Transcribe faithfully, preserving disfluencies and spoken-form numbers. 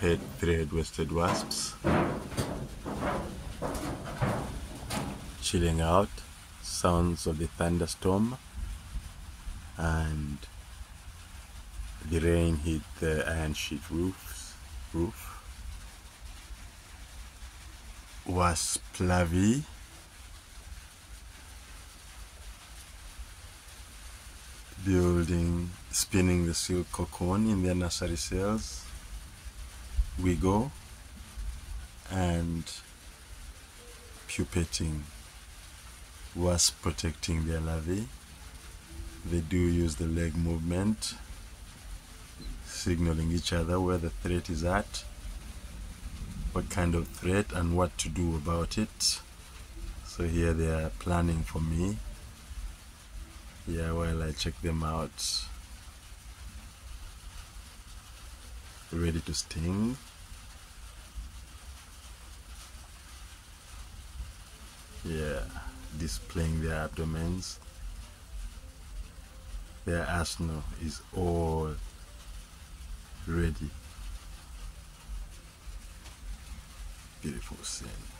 three-head Wested Wasps, chilling out, sounds of the thunderstorm, and the rain hit the iron sheet roofs, roof. Wasp larvae building, spinning the silk cocoon in their nursery cells. We go and pupating, wasp protecting their larvae. They do use the leg movement, signaling each other where the threat is at, what kind of threat and what to do about it. So here they are planning for me. Yeah, while I check them out, ready to sting. Yeah, displaying their abdomens. Their arsenal is all ready. Beautiful scene.